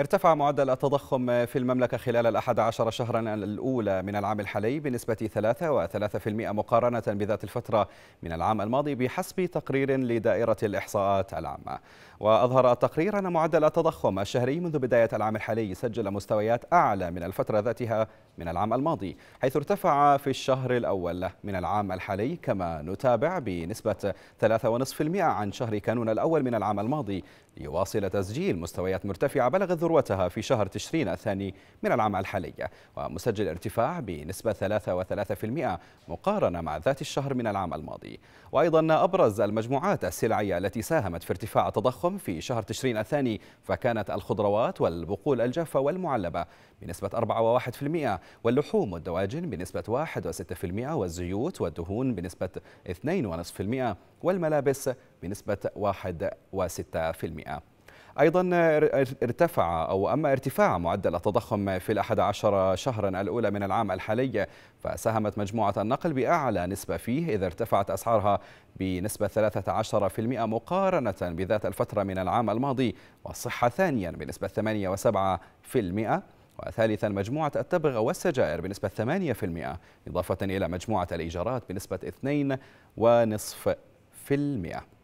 ارتفع معدل التضخم في المملكة خلال ال11 شهرا الأولى من العام الحالي بنسبة 3.3% مقارنة بذات الفترة من العام الماضي بحسب تقرير لدائرة الإحصاءات العامة. وأظهر التقرير أن معدل التضخم الشهري منذ بداية العام الحالي سجل مستويات أعلى من الفترة ذاتها من العام الماضي، حيث ارتفع في الشهر الأول من العام الحالي كما نتابع بنسبة 3.5% عن شهر كانون الأول من العام الماضي، ليواصل تسجيل مستويات مرتفعة بلغت ذروتها في شهر تشرين الثاني من العام الحالي، ومسجل ارتفاع بنسبة 3.3% مقارنة مع ذات الشهر من العام الماضي. وأيضا أبرز المجموعات السلعية التي ساهمت في ارتفاع التضخم في شهر تشرين الثاني فكانت الخضروات والبقول الجافة والمعلبة بنسبة 4.1%، واللحوم والدواجن بنسبة 1.6%، والزيوت والدهون بنسبة 2.5%، والملابس بنسبة 1.6%. أيضا أما ارتفاع معدل التضخم في ال11 شهرا الأولى من العام الحالي فساهمت مجموعة النقل بأعلى نسبة فيه، إذ ارتفعت أسعارها بنسبة 13% مقارنة بذات الفترة من العام الماضي، والصحة ثانيا بنسبة 8.7%، وثالثا مجموعة التبغ والسجائر بنسبة 8%، إضافة إلى مجموعة الإيجارات بنسبة 2.5%.